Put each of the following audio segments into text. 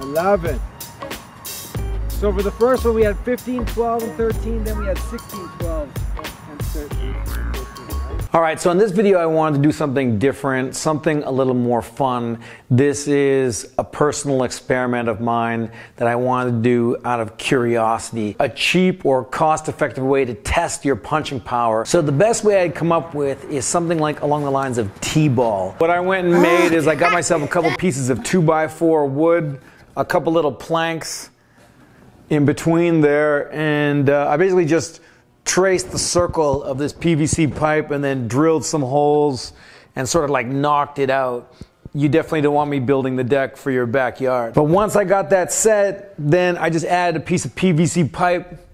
11. So for the first one we had 15, 12, and 13, then we had 16, 12, and 13. All right, so in this video I wanted to do something different, something a little more fun. This is a personal experiment of mine that I wanted to do out of curiosity. A cheap or cost-effective way to test your punching power. So the best way I'd come up with is something like along the lines of T-ball. What I went and made is I got myself a couple pieces of 2x4 wood, a couple little planks in between there, and I basically just traced the circle of this PVC pipe and then drilled some holes and sort of like knocked it out. You definitely don't want me building the deck for your backyard. But once I got that set, then I just added a piece of PVC pipe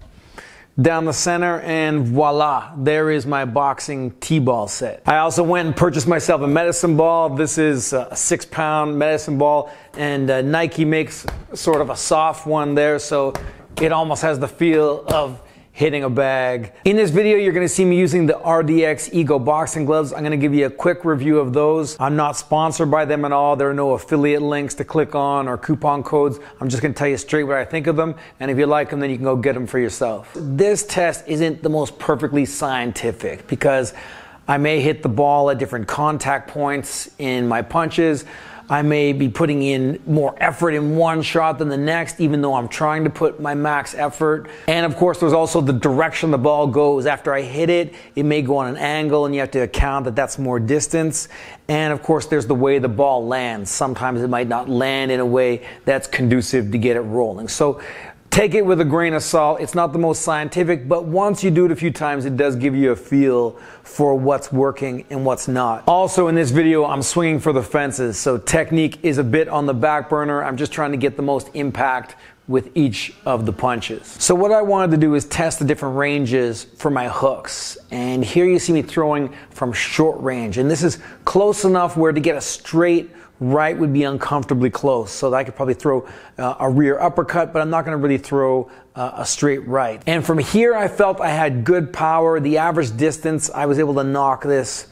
down the center and voila, there is my boxing T-ball set. I also went and purchased myself a medicine ball. This is a 6-pound medicine ball, and Nike makes sort of a soft one there, so it almost has the feel of hitting a bag. In this video, you're gonna see me using the RDX Ego Boxing Gloves. I'm gonna give you a quick review of those. I'm not sponsored by them at all. There are no affiliate links to click on or coupon codes. I'm just gonna tell you straight what I think of them, and if you like them, then you can go get them for yourself. This test isn't the most perfectly scientific because I may hit the ball at different contact points in my punches. I may be putting in more effort in one shot than the next, even though I'm trying to put my max effort. And of course, there's also the direction the ball goes. After I hit it, it may go on an angle and you have to account that that's more distance. And of course, there's the way the ball lands. Sometimes it might not land in a way that's conducive to get it rolling. So take it with a grain of salt. It's not the most scientific, but once you do it a few times, it does give you a feel for what's working and what's not. Also in this video, I'm swinging for the fences, so technique is a bit on the back burner. I'm just trying to get the most impact with each of the punches. So what I wanted to do is test the different ranges for my hooks. And here you see me throwing from short range, and this is close enough where to get a straight right would be uncomfortably close, so that I could probably throw a rear uppercut, but I'm not gonna really throw a straight right. And from here I felt I had good power. The average distance I was able to knock this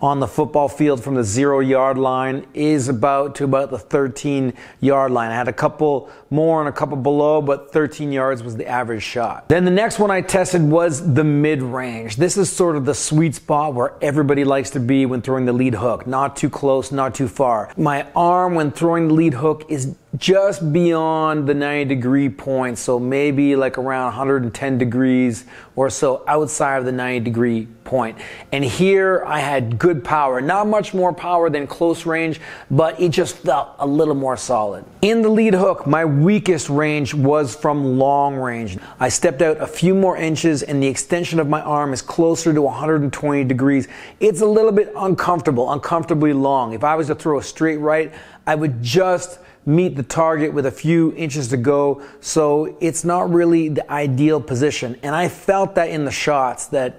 on the football field from the 0-yard line is about the 13-yard line. I had a couple more and a couple below, but 13 yards was the average shot. Then the next one I tested was the mid-range. This is sort of the sweet spot where everybody likes to be when throwing the lead hook. Not too close, not too far. My arm when throwing the lead hook is just beyond the 90-degree point, so maybe like around 110 degrees or so outside of the 90-degree point. And here I had good power, not much more power than close range, but it just felt a little more solid. In the lead hook, my weakest range was from long range. I stepped out a few more inches and the extension of my arm is closer to 120 degrees. It's a little bit uncomfortable, uncomfortably long. If I was to throw a straight right, I would just meet the target with a few inches to go, so it's not really the ideal position. And I felt that in the shots that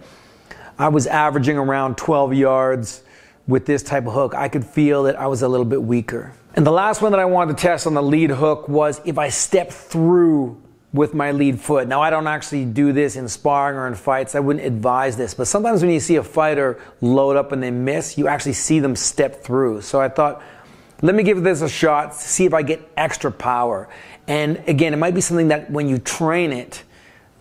I was averaging around 12 yards with this type of hook. I could feel that I was a little bit weaker. And the last one that I wanted to test on the lead hook was if I stepped through with my lead foot. Now I don't actually do this in sparring or in fights, I wouldn't advise this, but sometimes when you see a fighter load up and they miss, you actually see them step through. So I thought, let me give this a shot, see if I get extra power. And again, it might be something that when you train it,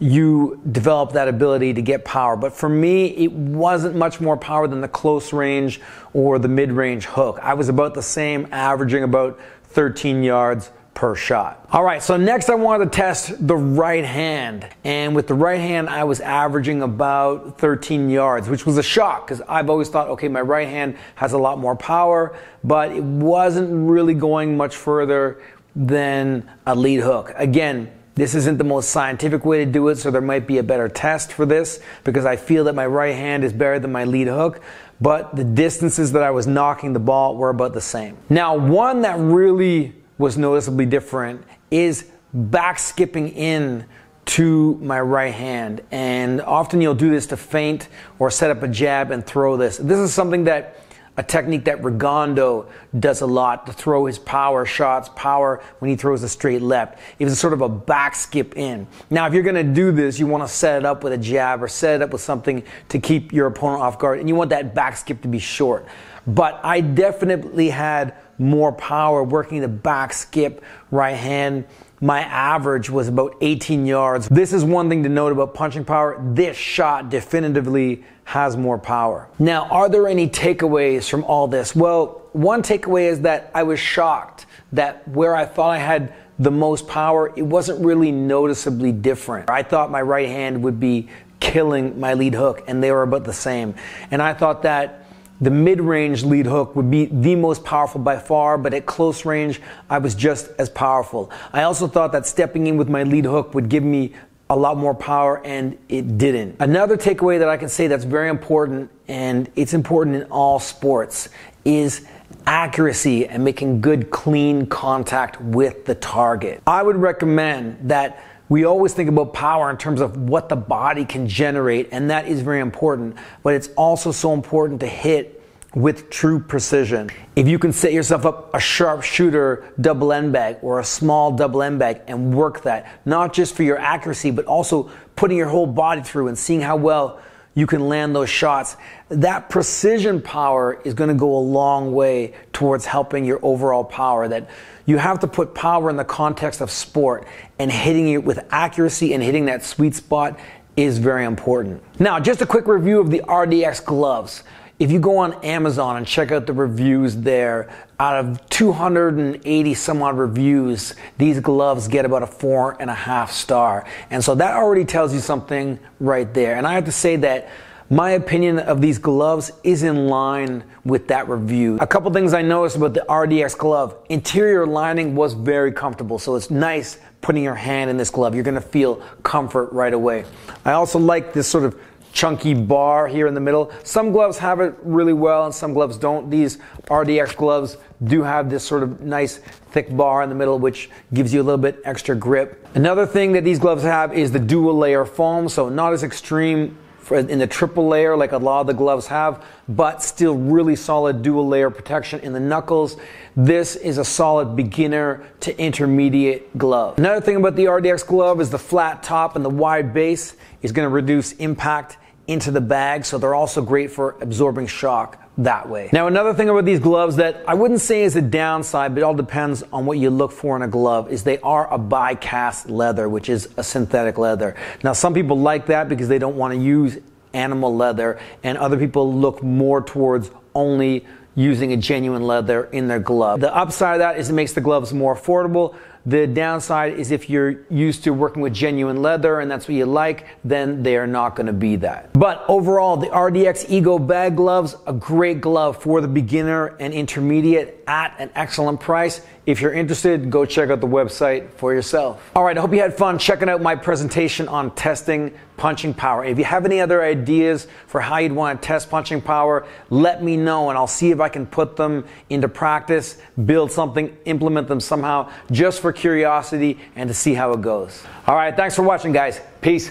you develop that ability to get power. But for me, it wasn't much more power than the close range or the mid-range hook. I was about the same, averaging about 13 yards per shot. All right, so next I wanted to test the right hand. And with the right hand, I was averaging about 13 yards, which was a shock because I've always thought, okay, my right hand has a lot more power, but it wasn't really going much further than a lead hook. Again, this isn't the most scientific way to do it, so there might be a better test for this because I feel that my right hand is better than my lead hook, but the distances that I was knocking the ball were about the same. Now, one that really was noticeably different is back skipping in to my right hand. And often you'll do this to feint or set up a jab and throw this. This is something that a technique that Rigondeaux does a lot, to throw his power shots, power when he throws a straight left. It was sort of a back skip in. Now, if you're going to do this, you want to set it up with a jab or set it up with something to keep your opponent off guard, and you want that back skip to be short. But I definitely had more power working the back skip right hand. My average was about 18 yards. This is one thing to note about punching power. This shot definitively has more power. Now, are there any takeaways from all this? Well, one takeaway is that I was shocked that where I thought I had the most power, it wasn't really noticeably different. I thought my right hand would be killing my lead hook, and they were about the same. And I thought that the mid-range lead hook would be the most powerful by far, but at close range, I was just as powerful. I also thought that stepping in with my lead hook would give me a lot more power, and it didn't. Another takeaway that I can say that's very important, and it's important in all sports, is accuracy and making good, clean contact with the target. I would recommend that we always think about power in terms of what the body can generate, and that is very important, but it's also so important to hit with true precision. If you can set yourself up a sharp shooter double end bag or a small double end bag and work that, not just for your accuracy, but also putting your whole body through and seeing how well you can land those shots, that precision power is going to go a long way towards helping your overall power. That you have to put power in the context of sport, and hitting it with accuracy and hitting that sweet spot is very important. Now, just a quick review of the RDX gloves. If you go on Amazon and check out the reviews there, out of 280 some odd reviews, these gloves get about a 4.5 star. And so that already tells you something right there. And I have to say that my opinion of these gloves is in line with that review. A couple things I noticed about the RDX glove. Interior lining was very comfortable, so it's nice putting your hand in this glove. You're gonna feel comfort right away. I also like this sort of chunky bar here in the middle. Some gloves have it really well and some gloves don't. These RDX gloves do have this sort of nice thick bar in the middle, which gives you a little bit extra grip. Another thing that these gloves have is the dual layer foam, so not as extreme in the triple layer like a lot of the gloves have, but still really solid dual layer protection in the knuckles. This is a solid beginner to intermediate glove. Another thing about the RDX glove is the flat top and the wide base is going to reduce impact into the bag, so they're also great for absorbing shock that way. Now, another thing about these gloves that I wouldn't say is a downside, but it all depends on what you look for in a glove, is they are a bi-cast leather, which is a synthetic leather. Now, some people like that because they don't want to use animal leather, and other people look more towards only using a genuine leather in their glove. The upside of that is it makes the gloves more affordable. The downside is if you're used to working with genuine leather and that's what you like, then they are not going to be that. But overall, the RDX Ego Bag Gloves, a great glove for the beginner and intermediate at an excellent price. If you're interested, go check out the website for yourself. All right, I hope you had fun checking out my presentation on testing punching power. If you have any other ideas for how you'd want to test punching power, let me know and I'll see if I can put them into practice, build something, implement them somehow, just for curiosity and to see how it goes. All right, thanks for watching, guys. Peace.